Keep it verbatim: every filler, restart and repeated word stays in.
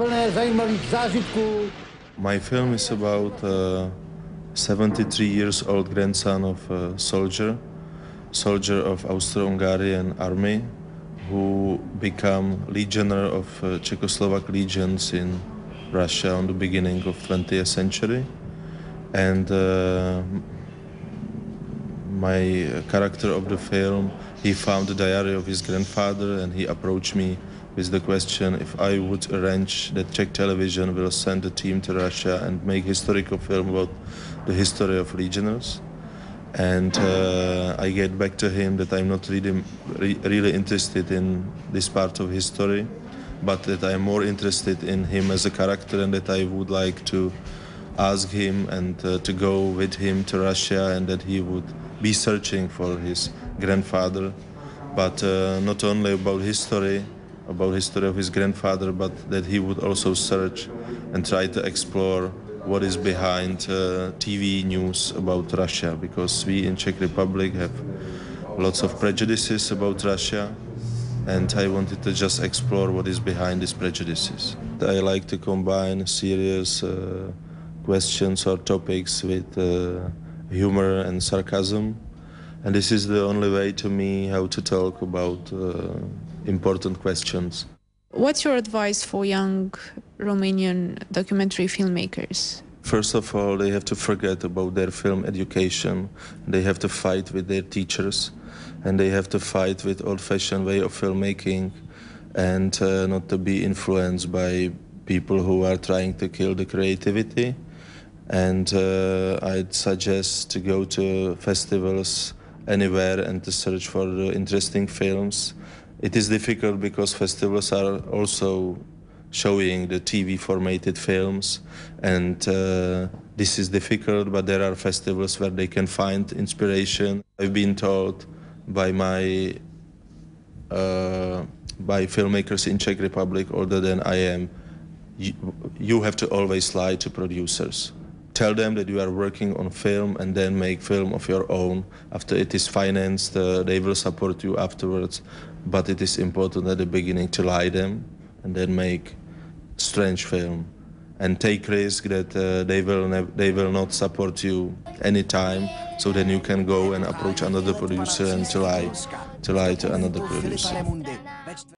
plné zajímavých zážitků. My film is about a seventy-three years old grandson of a soldier, soldier of Austro-Hungarian army, who became legionnaire of Czechoslovak legions in Russia on the beginning of twentieth century. And uh, my character of the film, he found the diary of his grandfather, and he approached me with the question if I would arrange that Czech television will send a team to Russia and make historical film about the history of legionnaires. And uh, I get back to him that I'm not really, re really interested in this part of history, but that I'm more interested in him as a character, and that I would like to ask him and uh, to go with him to Russia, and that he would be searching for his grandfather, but uh, not only about history, about history of his grandfather, but that he would also search and try to explore what is behind uh, T V news about Russia, because we in Czech Republic have lots of prejudices about Russia, and I wanted to just explore what is behind these prejudices. I like to combine serious uh, questions or topics with uh, humor and sarcasm, and this is the only way to me how to talk about uh, important questions. What's your advice for young Romanian documentary filmmakers? First of all, they have to forget about their film education. They have to fight with their teachers, and they have to fight with old-fashioned way of filmmaking, and uh, not to be influenced by people who are trying to kill the creativity. And uh, I'd suggest to go to festivals anywhere and to search for interesting films. It is difficult because festivals are also showing the T V-formatted films, and uh, this is difficult, but there are festivals where they can find inspiration. I've been told by my uh, by filmmakers in Czech Republic older than I am, you, you have to always lie to producers. Tell them that you are working on film and then make film of your own. After it is financed, uh, they will support you afterwards. But it is important at the beginning to lie them and then make strange film and take risk that uh, they will they will not support you anytime. So then you can go and approach another producer and to lie to lie to another producer.